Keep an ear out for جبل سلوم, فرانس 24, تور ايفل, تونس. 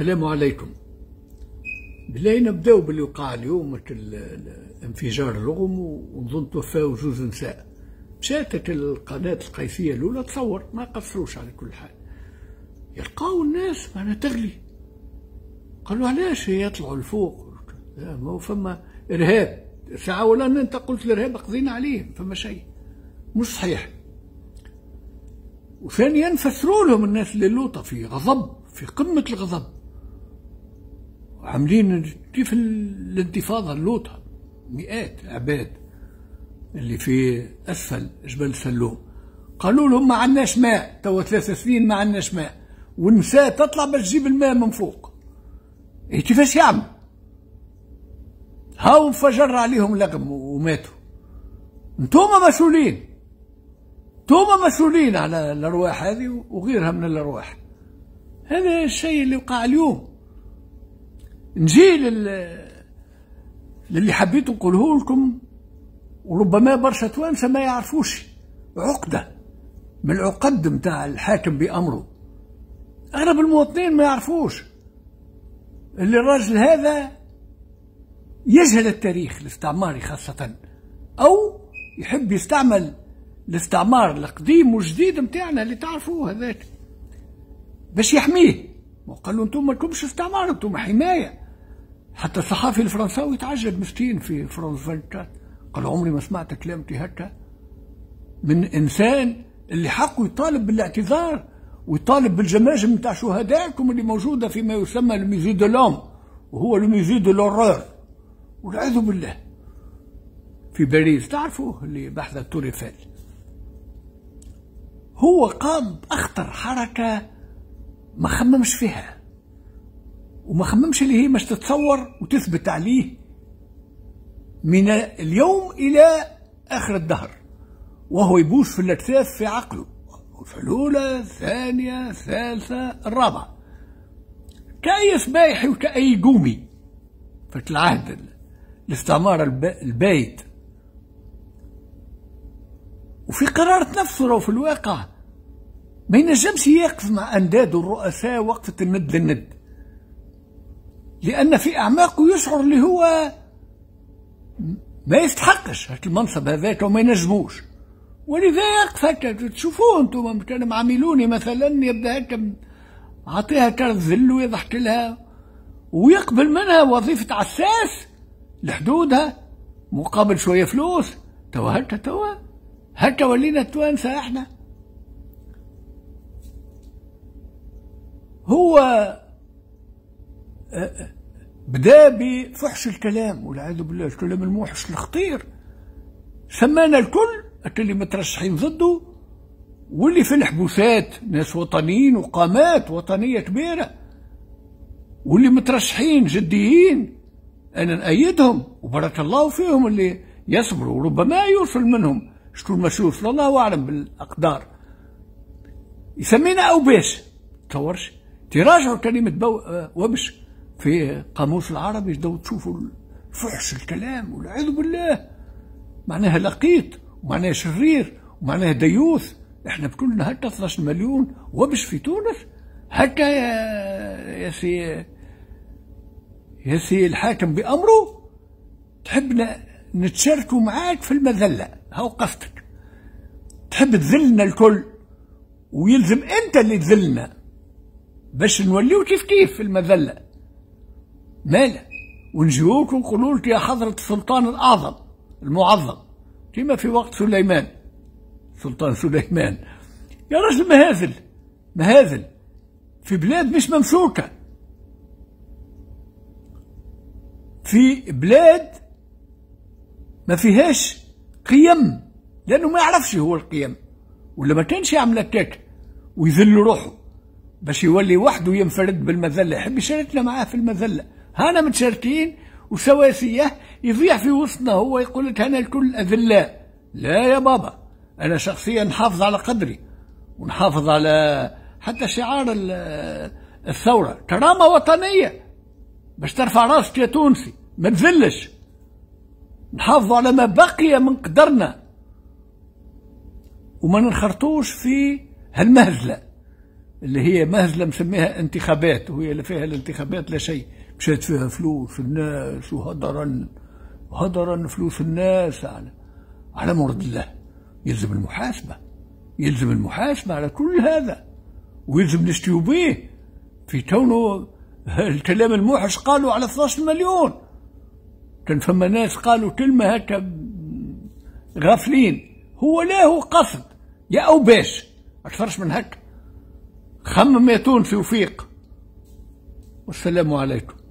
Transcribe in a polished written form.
السلام عليكم. بلاي نبداو باللي وقع اليوم الانفجار الرغم، ونظن توفاو جوج نساء. مشاتت القناة القيسية الأولى تصور، ما قصروش على كل حال. يلقاو الناس معناها تغلي، قالوا علاش هي يطلعوا لفوق؟ ما هو فما إرهاب ساعة، ولا أنت قلت الإرهاب قضينا عليه، فما شيء مش صحيح. وثانيا فسروا لهم الناس اللي اللوطة في غضب، في قمة الغضب، عاملين كيف الانتفاضة اللوطة، مئات عباد اللي في أسفل جبل سلوم. قالوا لهم ما عندناش ماء، توا 3 سنين ما عندناش ماء، والنساء تطلع باش تجيب الماء من فوق. إيه كيفاش يعمل؟ هاو انفجر عليهم لغم وماتوا. انتوما مسؤولين، انتوما مسؤولين على الأرواح هذه وغيرها من الأرواح. هذا الشيء اللي وقع اليوم. نجي للي حبيت نقوله لكم، وربما برشا توانسة ما يعرفوش. عقدة من العقد متاع الحاكم بأمره، أغلب المواطنين ما يعرفوش اللي الراجل هذا يجهل التاريخ الاستعماري خاصة، أو يحب يستعمل الاستعمار القديم والجديد متاعنا اللي تعرفوه هذاك باش يحميه. وقال له انتم ما لكمش استعمار، انتم حمايه. حتى الصحافي الفرنساوي تعجب مسكين في فرانس 24، قال عمري ما سمعت كلامتي هكا من انسان اللي حقه يطالب بالاعتذار ويطالب بالجماجم نتاع شهدائكم اللي موجوده فيما يسمى الميزي دو لوم، وهو الميزي دو لورور والعياذ بالله في باريس، تعرفوه اللي بحث التور ايفل. هو قام باخطر حركه ما خممش فيها، وما خممش اللي هي مش تتصور وتثبت عليه من اليوم إلى آخر الدهر، وهو يبوس في الأجساث في عقله في الأولى الثانية الثالثة الرابعة، كأي سبايحي وكأي قومي في العهد الاستعمار البايت. وفي قرارة نفسه في الواقع ما ينجمش يقف مع أنداده الرؤساء وقفة الند للند، لأن في أعماقه يشعر اللي هو ما يستحقش هاك المنصب هذاك وما ينجموش، ولذا يقف هكا. تشوفوه انتم كان عاملوني مثلا يبدا هكا عطيها كرت ذل ويضحك لها ويقبل منها وظيفة عساس لحدودها مقابل شوية فلوس. توا هكا هكا ولينا التوانسة احنا. هو بدا بفحش الكلام والعياذ بالله، الكلام الموحش الخطير، سمانا الكل اللي مترشحين ضده واللي في الحبوسات ناس وطنيين وقامات وطنية كبيرة، واللي مترشحين جديين أنا نأيدهم وبارك الله فيهم اللي يصبروا، وربما يوصل منهم شكون ما يوصل الله أعلم بالأقدار. يسمينا أوباش، تصورش تراجعوا كلمة وبش في قاموس العربي، بداو تشوفوا فحش الكلام والعياذ بالله، معناها لقيط ومعناها شرير ومعناها ديوث. احنا بكلنا هكا 12 مليون وبش في تونس هكا يا سي الحاكم بأمره، تحبنا نتشاركوا معاك في المذلة، هاو قصدك، تحب تذلنا الكل ويلزم انت اللي تذلنا باش نوليو كيف كيف في المذلة مالا، ونجيوك ونقولوا لك يا حضرة السلطان الأعظم المعظم، كما في وقت سليمان سلطان سليمان، يا رجل مهازل مهازل في بلاد مش ممسوكة، في بلاد ما فيهاش قيم، لأنه ما يعرفش هو القيم، ولا ما كانش يعمل هكاك ويذل روحه باش يولي وحده ينفرد بالمذله. يحب يشاركنا معاه في المذله، هانا متشاركين وسواسيه، يضيع في وسطنا هو يقول لك انا الكل اذلاء. لا يا بابا، انا شخصيا نحافظ على قدري ونحافظ على حتى شعار الثوره كرامه وطنيه، باش ترفع راسك يا تونسي ما تذلش، نحافظ على ما بقي من قدرنا وما ننخرطوش في هالمهزله اللي هي مهزله مسميها انتخابات، وهي اللي فيها الانتخابات لا شيء، مشيت فيها فلوس الناس وهدرا فلوس الناس على مرض الله. يلزم المحاسبه على كل هذا، ويلزم نشتيو بيه في تونو الكلام الموحش. قالوا على 12 مليون كان فما ناس قالوا كلمه هكا غافلين، هو له قصد يا او باش اكثرش من هكا. خمم يا تونسي وفيق، والسلام عليكم.